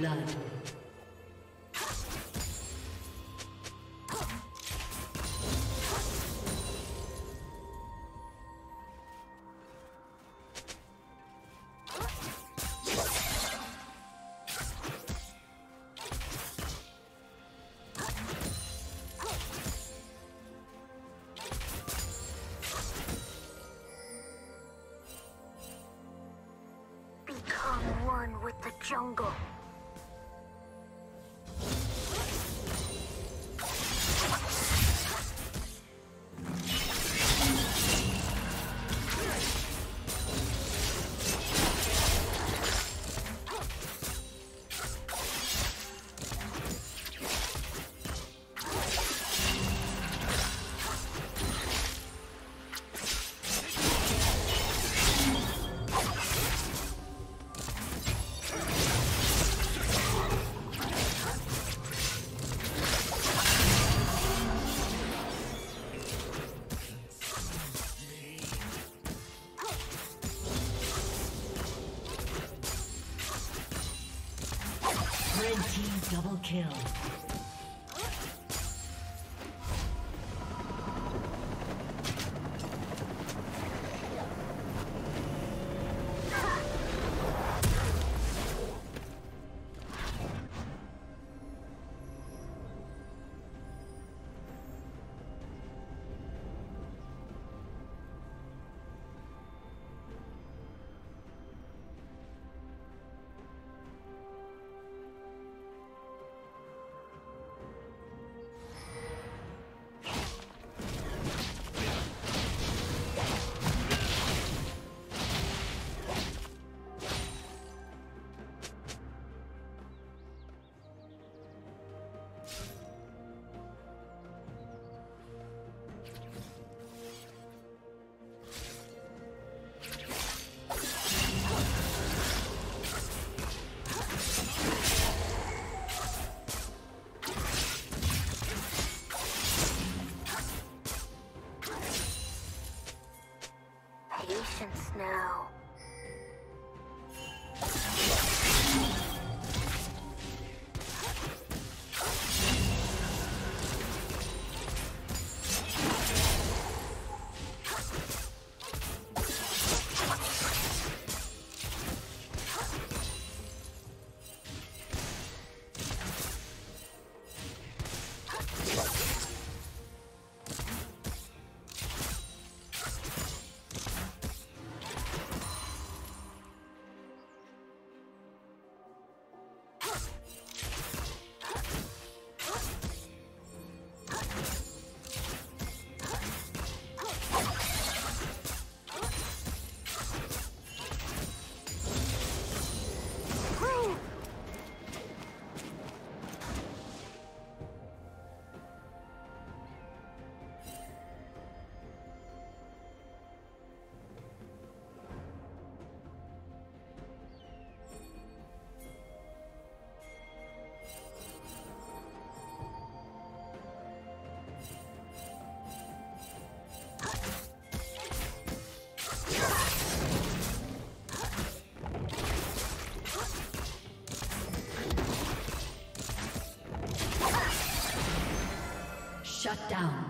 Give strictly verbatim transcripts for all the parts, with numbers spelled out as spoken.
blood. Jungle. Double kill. Now. Shut down.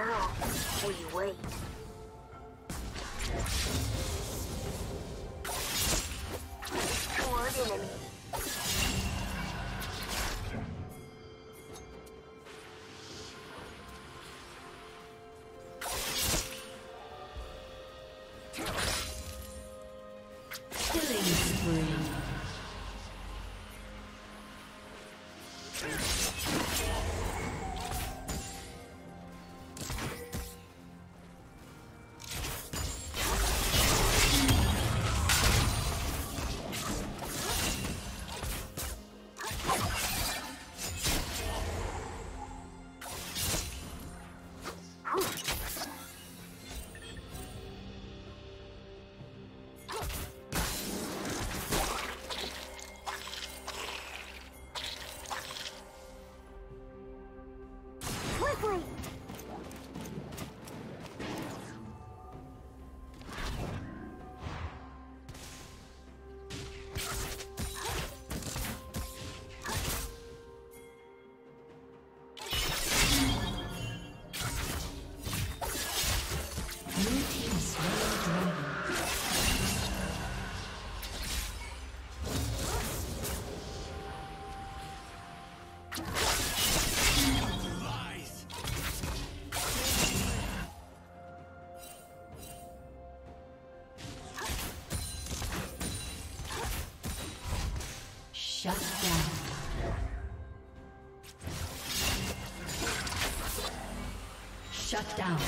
Now, we wait. enemy. Killing spree. Shut down. Shut down. Shut down.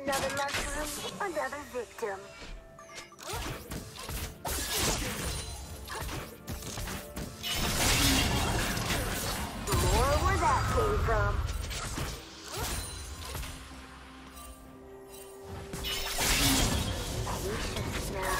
Another mushroom, another victim. From patience now.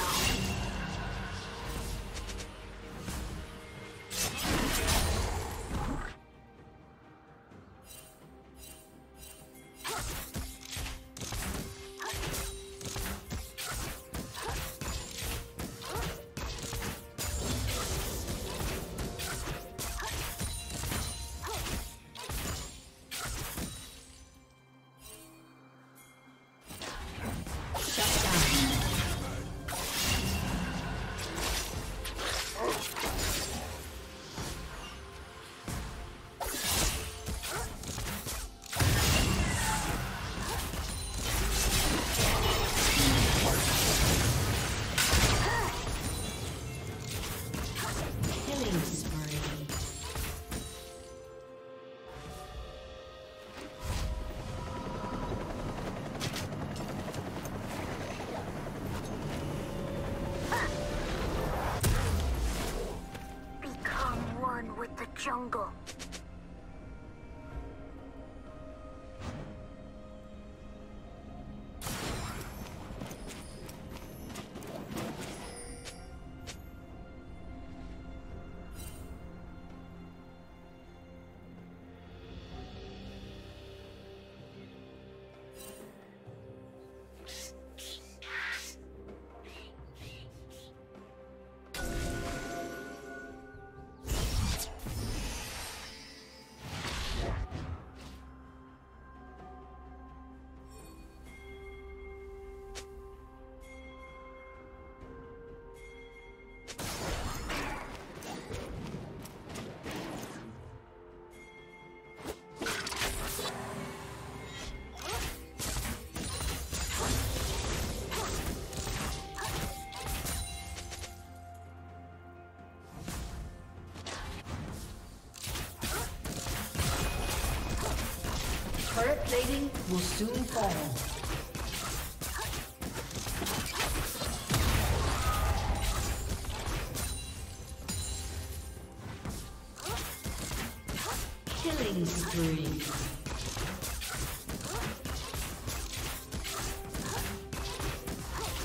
Turret plating will soon fall.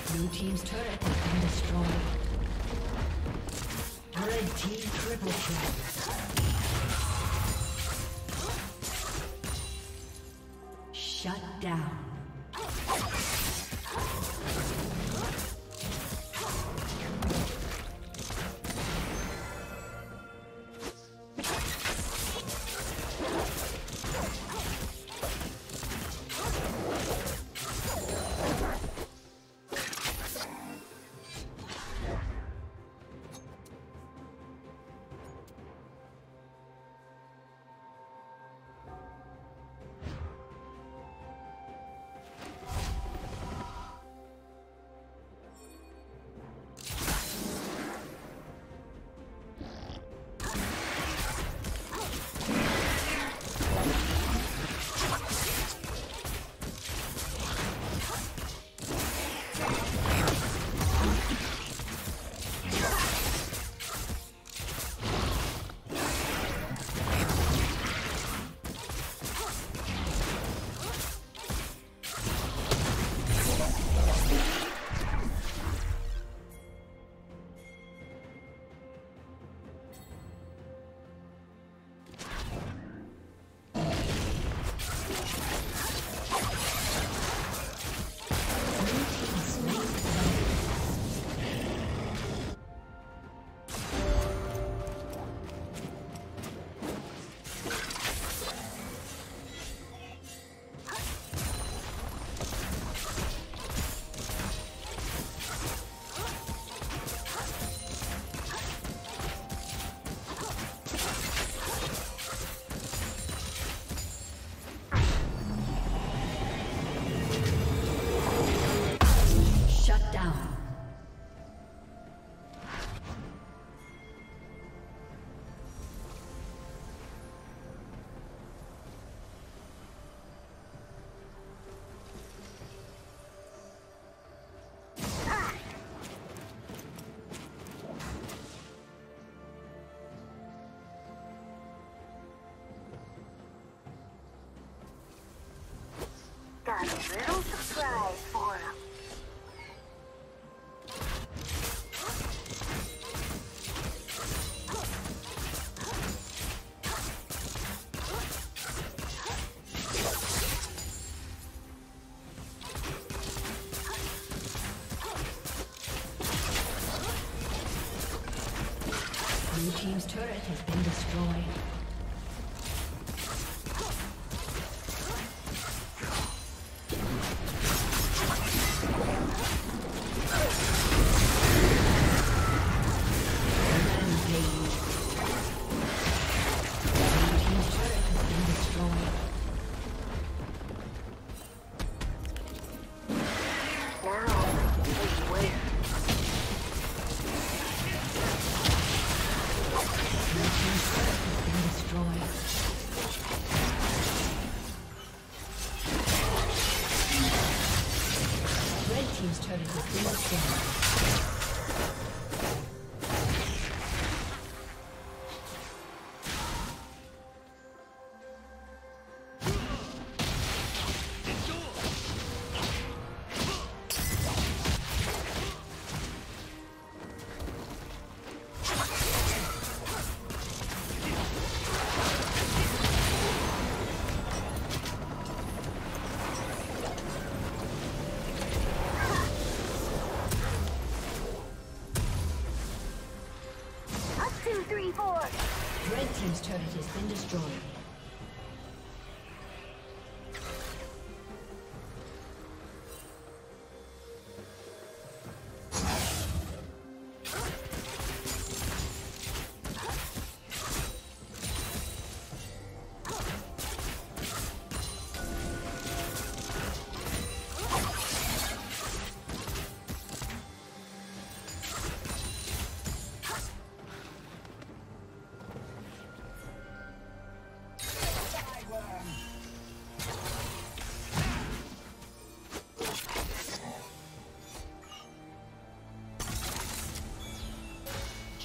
Blue team's turret has been destroyed. Red team triple kill. Shut down. Got a little surprise for him. Blue team's turret has been destroyed. Red team's turret has been destroyed.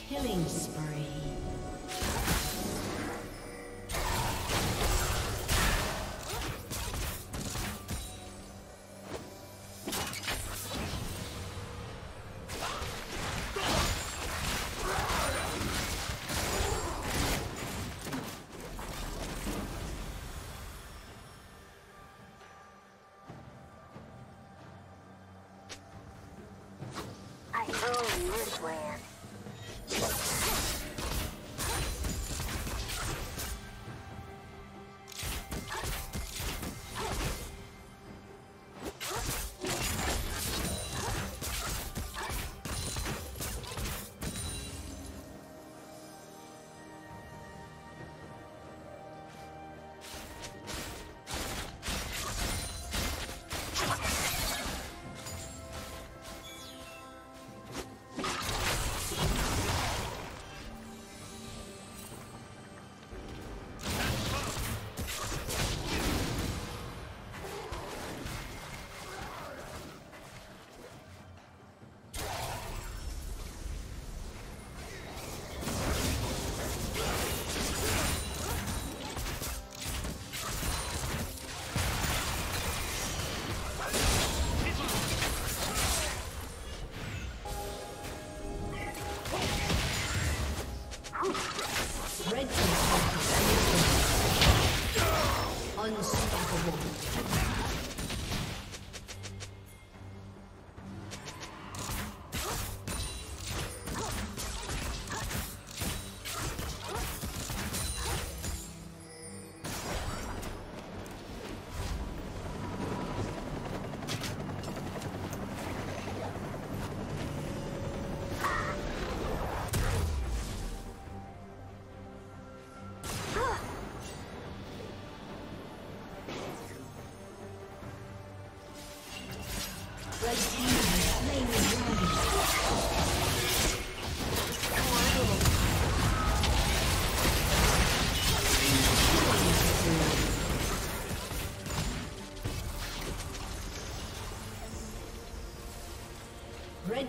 Killing spree. Red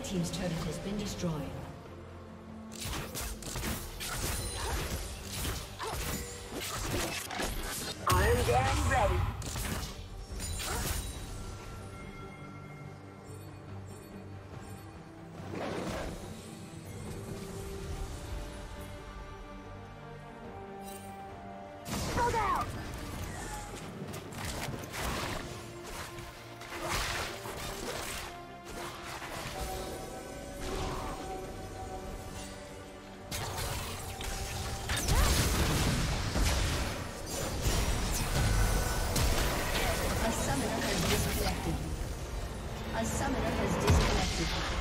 team's turret has been destroyed. A summoner has disconnected.